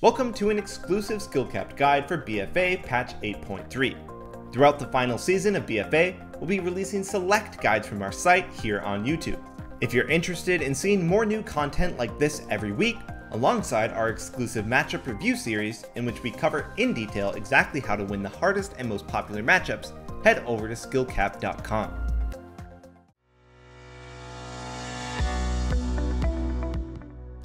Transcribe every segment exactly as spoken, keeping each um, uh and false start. Welcome to an exclusive skill-capped guide for B F A patch eight point three. Throughout the final season of B F A, we'll be releasing select guides from our site here on YouTube. If you're interested in seeing more new content like this every week, alongside our exclusive matchup review series in which we cover in detail exactly how to win the hardest and most popular matchups, head over to skill capped dot com.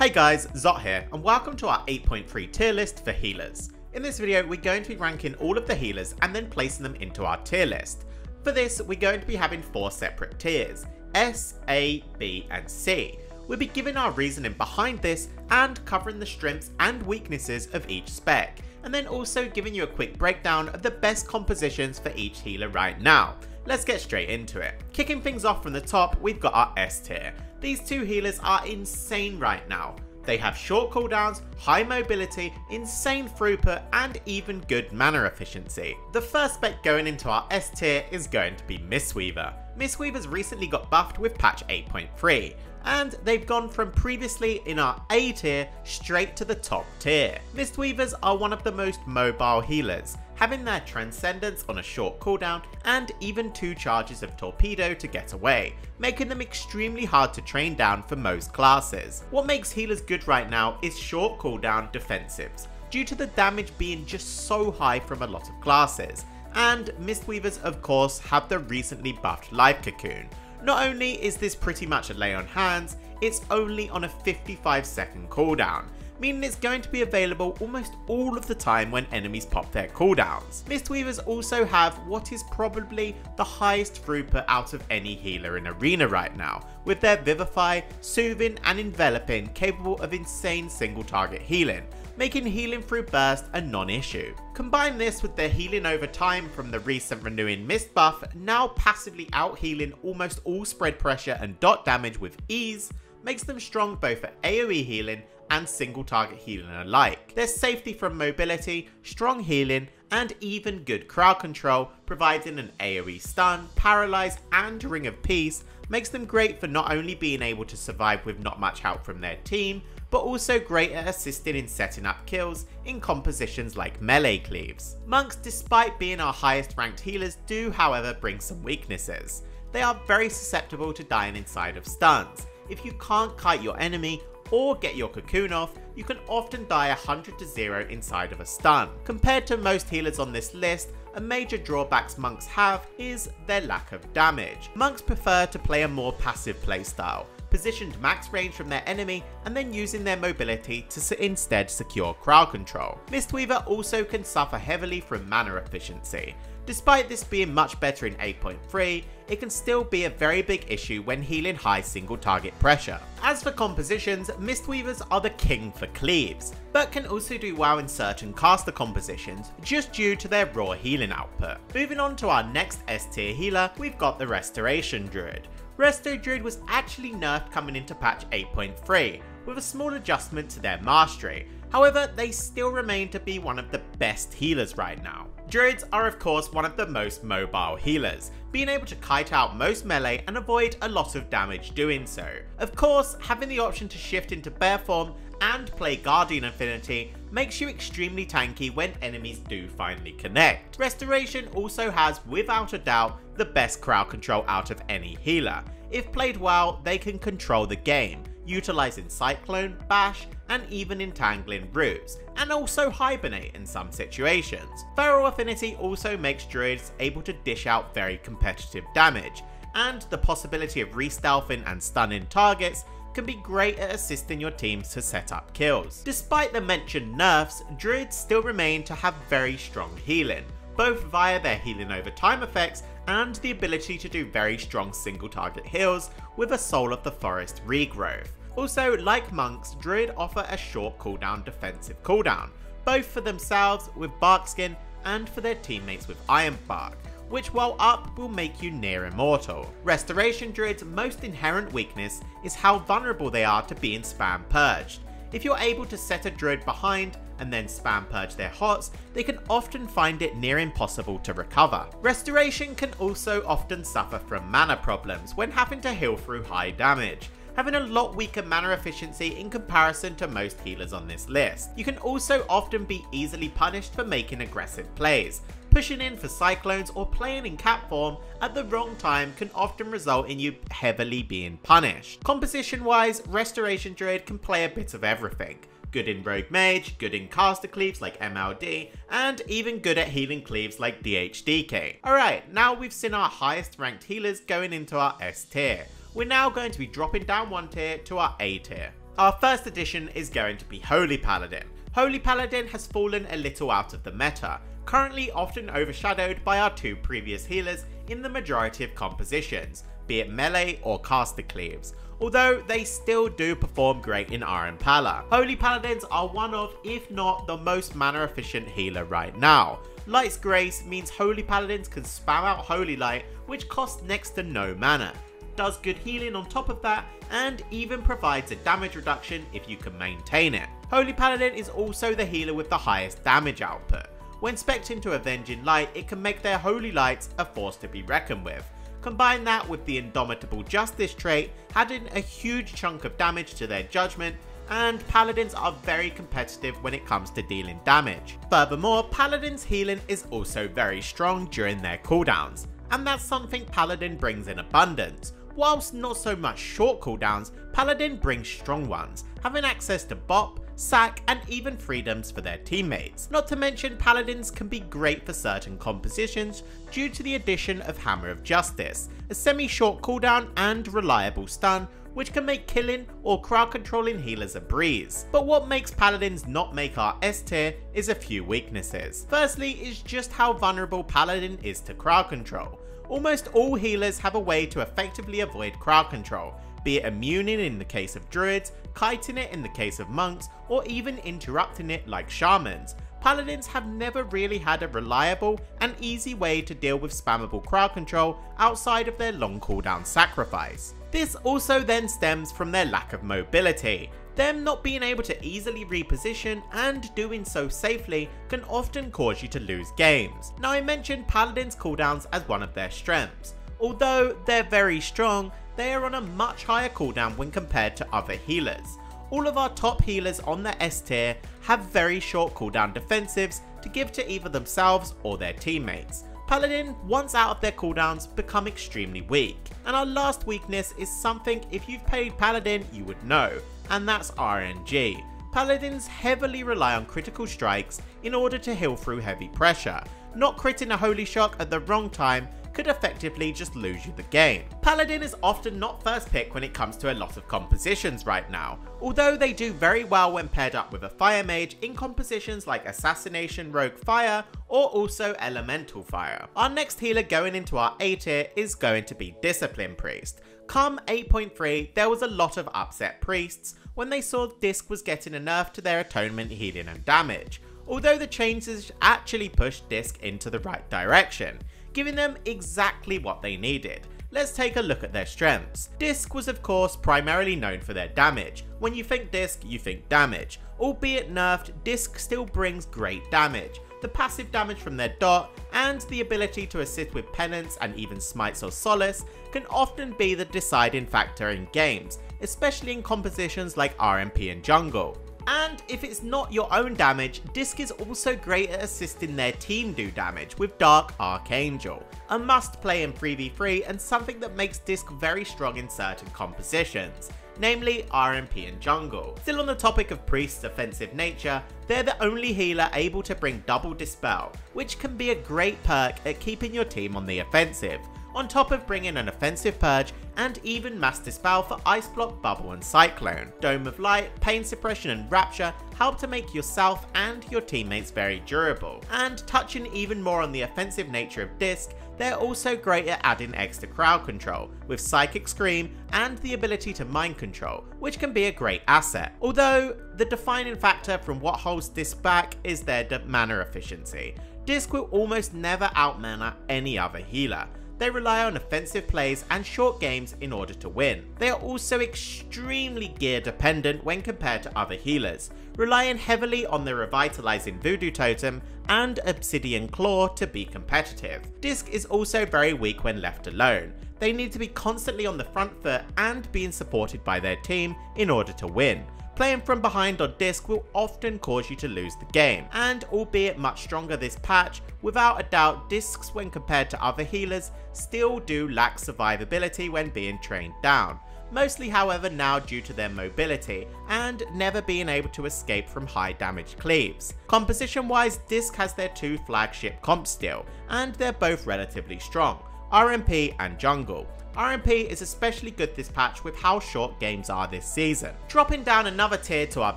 Hey guys, Zot here, and welcome to our eight point three tier list for healers. In this video, we're going to be ranking all of the healers and then placing them into our tier list. For this, we're going to be having four separate tiers, S, A, B, and C. We'll be giving our reasoning behind this and covering the strengths and weaknesses of each spec, and then also giving you a quick breakdown of the best compositions for each healer right now. Let's get straight into it. Kicking things off from the top, we've got our S tier. These two healers are insane right now. They have short cooldowns, high mobility, insane throughput, and even good mana efficiency. The first spec going into our S tier is going to be Mistweaver. Mistweaver's recently got buffed with patch eight point three, and they've gone from previously in our A tier straight to the top tier. Mistweavers are one of the most mobile healers, having their Transcendence on a short cooldown and even two charges of Torpedo to get away, making them extremely hard to train down for most classes. What makes healers good right now is short cooldown defensives, due to the damage being just so high from a lot of classes, and Mistweavers of course have the recently buffed Life Cocoon. Not only is this pretty much a lay on hands, it's only on a fifty-five second cooldown, meaning it's going to be available almost all of the time when enemies pop their cooldowns. Mistweavers also have what is probably the highest throughput out of any healer in Arena right now, with their Vivify, Soothing, and Enveloping capable of insane single target healing, making healing through burst a non-issue. Combine this with their healing over time from the recent Renewing Mist buff, now passively out-healing almost all spread pressure and dot damage with ease, makes them strong both for AoE healing and single target healing alike. Their safety from mobility, strong healing, and even good crowd control, providing an AoE stun, paralyze, and ring of peace, makes them great for not only being able to survive with not much help from their team, but also great at assisting in setting up kills in compositions like melee cleaves. Monks, despite being our highest ranked healers, do however bring some weaknesses. They are very susceptible to dying inside of stuns. If you can't kite your enemy or get your cocoon off, you can often die one hundred to zero inside of a stun. Compared to most healers on this list, a major drawback monks have is their lack of damage. Monks prefer to play a more passive playstyle, positioned max range from their enemy and then using their mobility to instead secure crowd control. Mistweaver also can suffer heavily from mana efficiency. Despite this being much better in eight point three, it can still be a very big issue when healing high single target pressure. As for compositions, Mistweavers are the king for cleaves, but can also do well in certain caster compositions just due to their raw healing output. Moving on to our next S tier healer, we've got the Restoration Druid. Resto Druid was actually nerfed coming into patch eight point three, with a small adjustment to their mastery. However, they still remain to be one of the best healers right now. Druids are of course one of the most mobile healers, being able to kite out most melee and avoid a lot of damage doing so. Of course, having the option to shift into bear form and play Guardian Affinity makes you extremely tanky when enemies do finally connect. Restoration also has, without a doubt, the best crowd control out of any healer. If played well, they can control the game, utilizing Cyclone, Bash, and even Entangling Roots, and also Hibernate in some situations. Feral Affinity also makes Druids able to dish out very competitive damage, and the possibility of re-stealthing and stunning targets can be great at assisting your teams to set up kills. Despite the mentioned nerfs, Druids still remain to have very strong healing, both via their healing over time effects and the ability to do very strong single target heals with a Soul of the Forest regrowth. Also, like monks, Druid offer a short cooldown defensive cooldown, both for themselves with Barkskin and for their teammates with Ironbark, which while up will make you near immortal. Restoration Druid's most inherent weakness is how vulnerable they are to being spam purged. If you're able to set a Druid behind and then spam purge their hots, they can often find it near impossible to recover. Restoration can also often suffer from mana problems when having to heal through high damage, having a lot weaker mana efficiency in comparison to most healers on this list. You can also often be easily punished for making aggressive plays. Pushing in for cyclones or playing in cap form at the wrong time can often result in you heavily being punished. Composition wise, Restoration Druid can play a bit of everything. Good in Rogue Mage, good in caster cleaves like M L D, and even good at healing cleaves like D H D K. Alright, now we've seen our highest ranked healers going into our S tier. We're now going to be dropping down one tier to our A tier. Our first addition is going to be Holy Paladin. Holy Paladin has fallen a little out of the meta, currently often overshadowed by our two previous healers in the majority of compositions, be it melee or caster cleaves, although they still do perform great in R and Pala. Holy Paladins are one of, if not the most mana efficient healer right now. Light's Grace means Holy Paladins can spam out Holy Light, which costs next to no mana, does good healing on top of that, and even provides a damage reduction if you can maintain it. Holy Paladin is also the healer with the highest damage output. When specced into Avenging Light, it can make their Holy Lights a force to be reckoned with. Combine that with the Indomitable Justice trait, adding a huge chunk of damage to their judgment, and Paladins are very competitive when it comes to dealing damage. Furthermore, Paladin's healing is also very strong during their cooldowns, and that's something Paladin brings in abundance. Whilst not so much short cooldowns, Paladin brings strong ones, having access to bop, sack, and even freedoms for their teammates. Not to mention, Paladins can be great for certain compositions due to the addition of Hammer of Justice, a semi-short cooldown and reliable stun, which can make killing or crowd controlling healers a breeze. But what makes Paladins not make our S tier is a few weaknesses. Firstly is just how vulnerable Paladin is to crowd control. Almost all healers have a way to effectively avoid crowd control, be it immuning in the case of druids, kiting it in the case of monks, or even interrupting it like shamans. Paladins have never really had a reliable and easy way to deal with spammable crowd control outside of their long cooldown sacrifice. This also then stems from their lack of mobility. Them not being able to easily reposition and doing so safely can often cause you to lose games. Now, I mentioned Paladin's cooldowns as one of their strengths. Although they're very strong, they are on a much higher cooldown when compared to other healers. All of our top healers on the S tier have very short cooldown defensives to give to either themselves or their teammates. Paladin, once out of their cooldowns, become extremely weak. And our last weakness is something if you've played Paladin you would know, and that's R N G. Paladins heavily rely on critical strikes in order to heal through heavy pressure. Not critting a holy shock at the wrong time could effectively just lose you the game. Paladin is often not first pick when it comes to a lot of compositions right now, although they do very well when paired up with a fire mage in compositions like Assassination Rogue Fire or also Elemental Fire. Our next healer going into our A tier is going to be Discipline Priest. Come eight point three, there was a lot of upset priests when they saw Disc was getting a nerf to their atonement healing and damage, although the changes actually pushed Disc into the right direction, giving them exactly what they needed. Let's take a look at their strengths. Disc was of course primarily known for their damage. When you think Disc, you think damage. Albeit nerfed, Disc still brings great damage. The passive damage from their dot and the ability to assist with penance and even smites or solace can often be the deciding factor in games, especially in compositions like R M P and Jungle. And if it's not your own damage, Disc is also great at assisting their team do damage with Dark Archangel, a must play in three v three and something that makes Disc very strong in certain compositions, namely R M P and Jungle. Still on the topic of Priest's offensive nature, they're the only healer able to bring double Dispel, which can be a great perk at keeping your team on the offensive, on top of bringing an offensive purge and even mass dispel for Ice Block, Bubble and Cyclone. Dome of Light, Pain Suppression and Rapture help to make yourself and your teammates very durable. And touching even more on the offensive nature of Disc, they're also great at adding extra crowd control with Psychic Scream and the ability to mind control, which can be a great asset. Although the defining factor from what holds Disc back is their mana efficiency. Disc will almost never outmana any other healer. They rely on offensive plays and short games in order to win. They are also extremely gear dependent when compared to other healers, relying heavily on the revitalizing voodoo totem and obsidian claw to be competitive. Disc is also very weak when left alone. They need to be constantly on the front foot and being supported by their team in order to win. Playing from behind or disc will often cause you to lose the game, and albeit much stronger this patch, without a doubt discs when compared to other healers still do lack survivability when being trained down, mostly however now due to their mobility and never being able to escape from high damage cleaves. Composition wise, disc has their two flagship comps still, and they're both relatively strong, R M P and Jungle. R M P is especially good this patch with how short games are this season. Dropping down another tier to our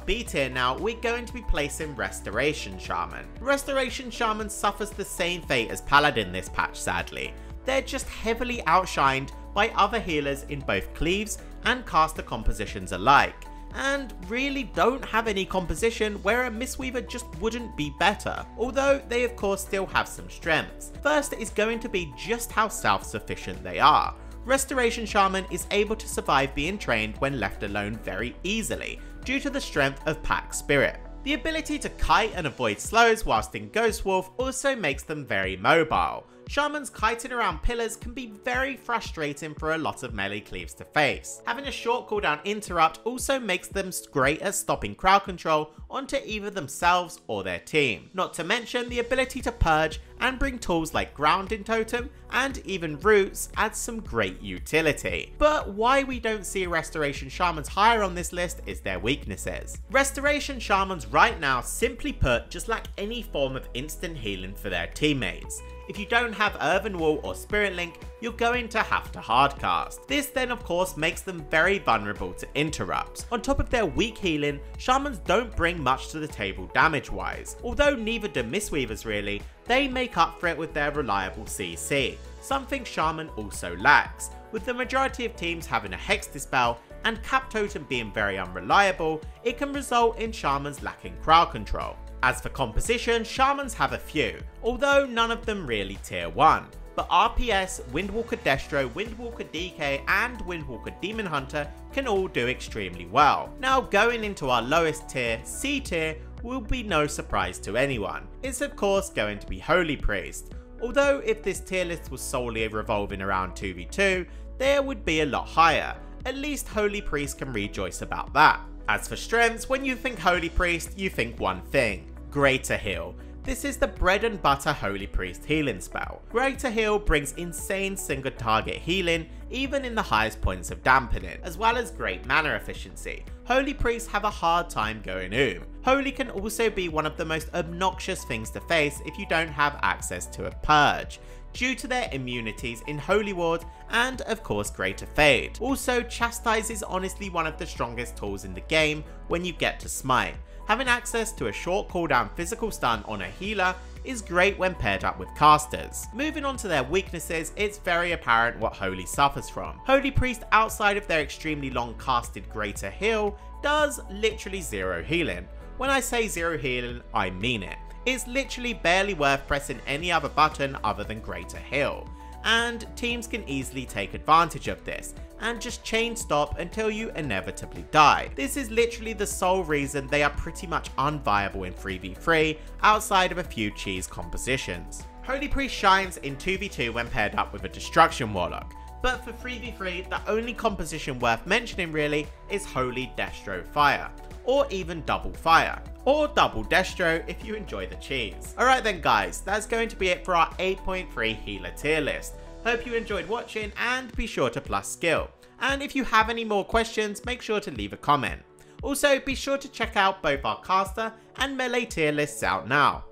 B tier now, we're going to be placing Restoration Shaman. Restoration Shaman suffers the same fate as Paladin this patch sadly. They're just heavily outshined by other healers in both cleaves and caster compositions alike, and really don't have any composition where a Mistweaver just wouldn't be better, although they of course still have some strengths. First is going to be just how self-sufficient they are. Restoration Shaman is able to survive being trained when left alone very easily, due to the strength of Pack Spirit. The ability to kite and avoid slows whilst in Ghost Wolf also makes them very mobile. Shamans kiting around pillars can be very frustrating for a lot of melee cleaves to face. Having a short cooldown interrupt also makes them great at stopping crowd control onto either themselves or their team. Not to mention the ability to purge and bring tools like Grounding Totem and even Roots adds some great utility. But why we don't see Restoration Shamans higher on this list is their weaknesses. Restoration Shamans right now simply put just lack any form of instant healing for their teammates. If you don't have Urban Wall or Spirit Link, you're going to have to hardcast. This then of course makes them very vulnerable to interrupts. On top of their weak healing, Shamans don't bring much to the table damage wise, although neither do Mistweavers really. They make up for it with their reliable C C, something Shaman also lacks, with the majority of teams having a Hex Dispel and Cap Totem being very unreliable. It can result in Shamans lacking crowd control. As for composition, Shamans have a few, although none of them really tier one, but R P S, Windwalker Destro, Windwalker D K and Windwalker Demon Hunter can all do extremely well. Now going into our lowest tier, C tier, will be no surprise to anyone. It's of course going to be Holy Priest, although if this tier list was solely revolving around two v two, there would be a lot higher. At least Holy Priest can rejoice about that. As for strengths, when you think Holy Priest, you think one thing. Greater Heal. This is the bread and butter Holy Priest healing spell. Greater Heal brings insane single target healing even in the highest points of dampening, as well as great mana efficiency. Holy Priests have a hard time going oom. Holy can also be one of the most obnoxious things to face if you don't have access to a purge, due to their immunities in Holy Ward and of course Greater Fade. Also, Chastise is honestly one of the strongest tools in the game when you get to smite. Having access to a short cooldown physical stun on a healer is great when paired up with casters. Moving on to their weaknesses, it's very apparent what Holy suffers from. Holy Priest, outside of their extremely long casted Greater Heal, does literally zero healing. When I say zero healing, I mean it. It's literally barely worth pressing any other button other than Greater Heal, and teams can easily take advantage of this and just chain stop until you inevitably die. This is literally the sole reason they are pretty much unviable in three v three outside of a few cheese compositions. Holy Priest shines in two v two when paired up with a Destruction Warlock, but for three v three the only composition worth mentioning really is Holy Destro Fire, or even Double Fire, or Double Destro if you enjoy the cheese. Alright then guys, that's going to be it for our eight point three healer tier list. Hope you enjoyed watching and be sure to plus skill. And if you have any more questions, make sure to leave a comment. Also, be sure to check out both our caster and melee tier lists out now.